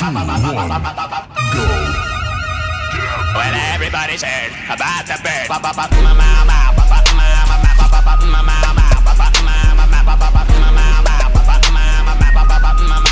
Well, everybody's heard about the bird.